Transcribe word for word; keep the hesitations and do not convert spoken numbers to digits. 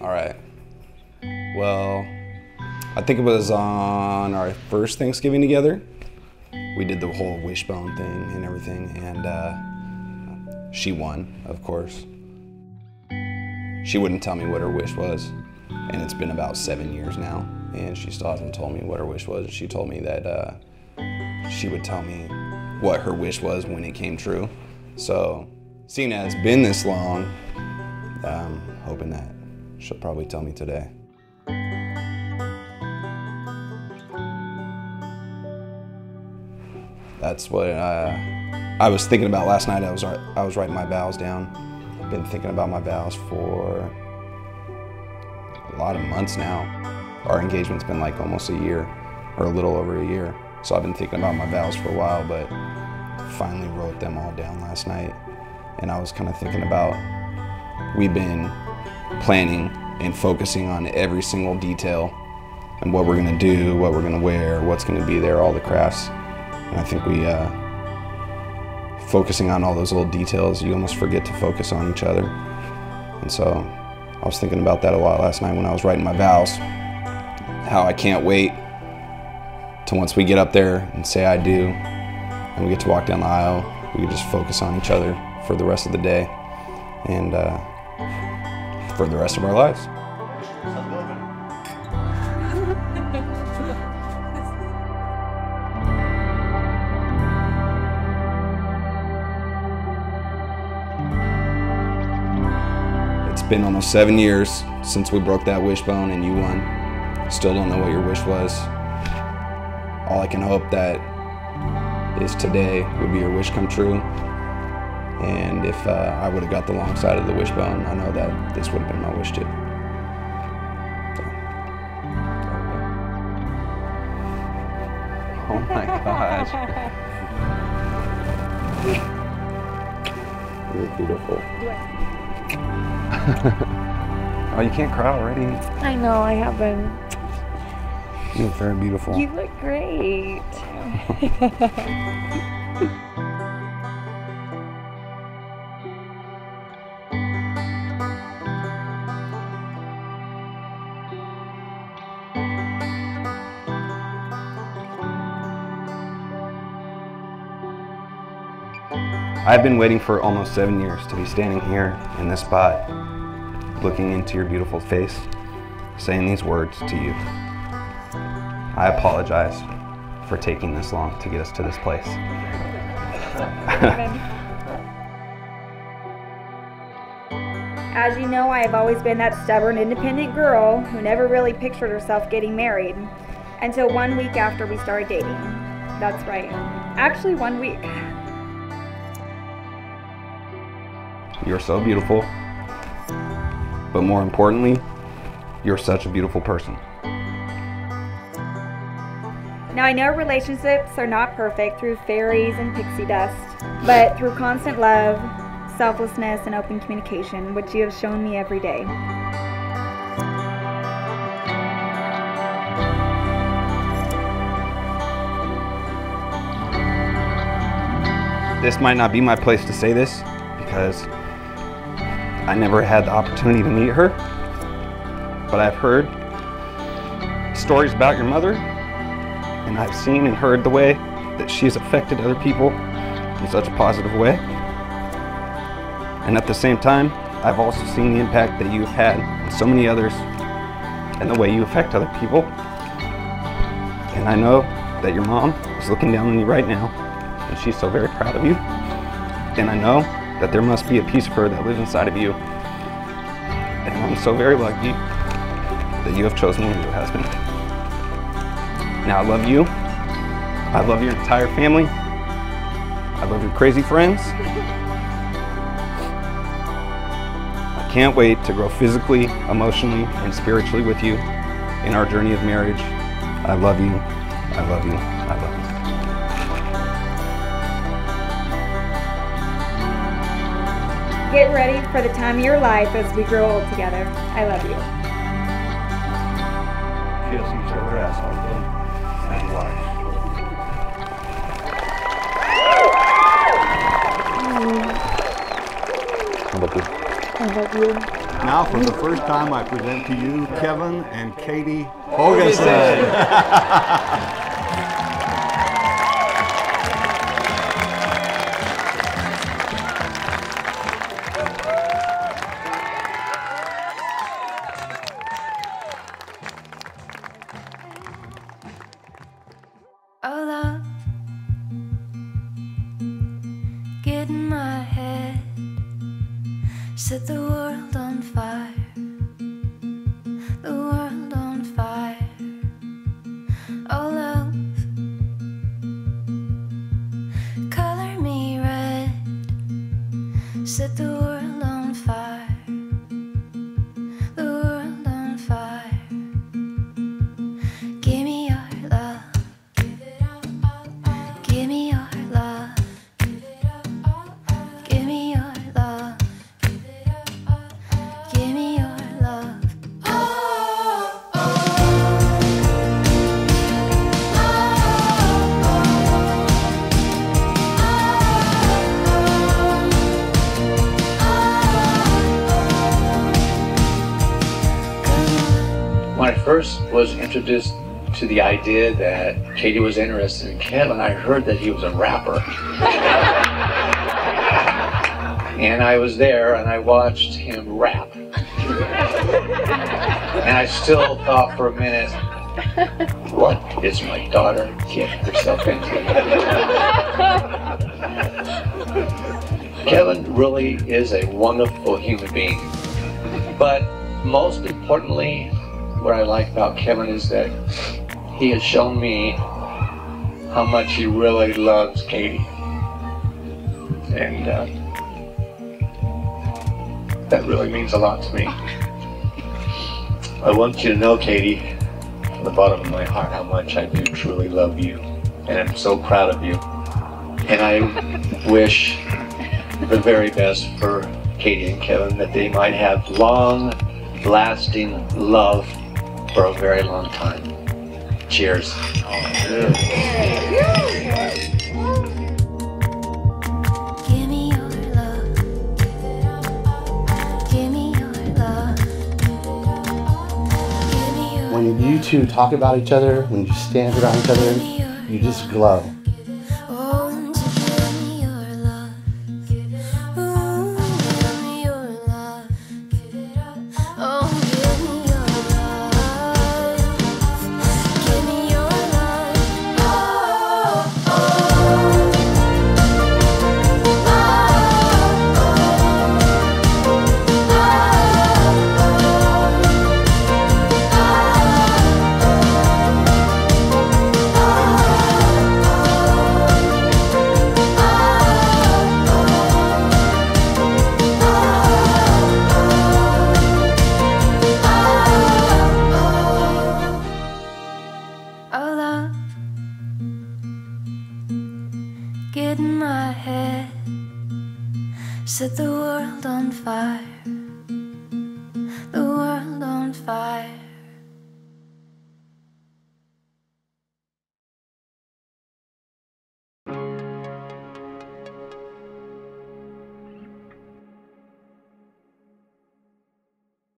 All right. Well, I think it was on our first Thanksgiving together. We did the whole wishbone thing and everything, and uh, she won, of course. She wouldn't tell me what her wish was, and it's been about seven years now, and she still hasn't told me what her wish was. She told me that uh, she would tell me what her wish was when it came true. So, seeing that it's been this long, I'm hoping that she'll probably tell me today. That's what uh, I was thinking about last night. I was I was writing my vows down. I've been thinking about my vows for a lot of months now. Our engagement's been like almost a year, or a little over a year. So I've been thinking about my vows for a while, but finally wrote them all down last night. And I was kind of thinking about, we've been planning and focusing on every single detail and what we're gonna do, what we're gonna wear, what's gonna be there, all the crafts. I think we, uh, focusing on all those little details, you almost forget to focus on each other. And so I was thinking about that a lot last night when I was writing my vows, how I can't wait to once we get up there and say I do, and we get to walk down the aisle, we can just focus on each other for the rest of the day and uh, for the rest of our lives. It's been almost seven years since we broke that wishbone and you won. Still don't know what your wish was. All I can hope that is today would be your wish come true. And if uh, I would have got the long side of the wishbone, I know that this would have been my wish too. Oh my gosh. You're beautiful. Oh, you can't cry already. I know, I haven't. You look very beautiful. You look great. I've been waiting for almost seven years to be standing here in this spot, looking into your beautiful face, saying these words to you. I apologize for taking this long to get us to this place. As you know, I have always been that stubborn, independent girl who never really pictured herself getting married until one week after we started dating. That's right. Actually, one week. You're so beautiful, but more importantly, you're such a beautiful person. Now, I know relationships are not perfect through fairies and pixie dust, but through constant love, selflessness, and open communication, which you have shown me every day. This might not be my place to say this, because I never had the opportunity to meet her, but I've heard stories about your mother, and I've seen and heard the way that she's affected other people in such a positive way. And at the same time, I've also seen the impact that you've had on so many others and the way you affect other people. And I know that your mom is looking down on you right now, and she's so very proud of you. And I know that there must be a piece of her that lives inside of you. And I'm so very lucky that you have chosen me as your husband. Now, I love you. I love your entire family. I love your crazy friends. I can't wait to grow physically, emotionally, and spiritually with you in our journey of marriage. I love you. I love you. I love you. Get ready for the time of your life as we grow old together. I love you. Kiss each other ass all day and life. I love you. I love you. Now, for the first time, I present to you Kevin and Katie Hogensen. Set the world on fire, the world on fire. Oh love, color me red. Set the world on fire, the world on fire. Give me your love, give it all, all, all. Give me your love, give it all, all, all. Give me your love. When I first was introduced to the idea that Katie was interested in Kevin, I heard that he was a rapper. And I was there and I watched him rap. And I still thought for a minute, what is my daughter getting herself into? Kevin really is a wonderful human being. But most importantly, what I like about Kevin is that he has shown me how much he really loves Katie, and uh, that really means a lot to me. I want you to know, Katie, from the bottom of my heart, how much I do truly love you, and I'm so proud of you, and I wish the very best for Katie and Kevin, that they might have long lasting love for a very long time. Cheers. Oh, when you two talk about each other, when you stand around each other, you just glow. Get in my head, set the world on fire.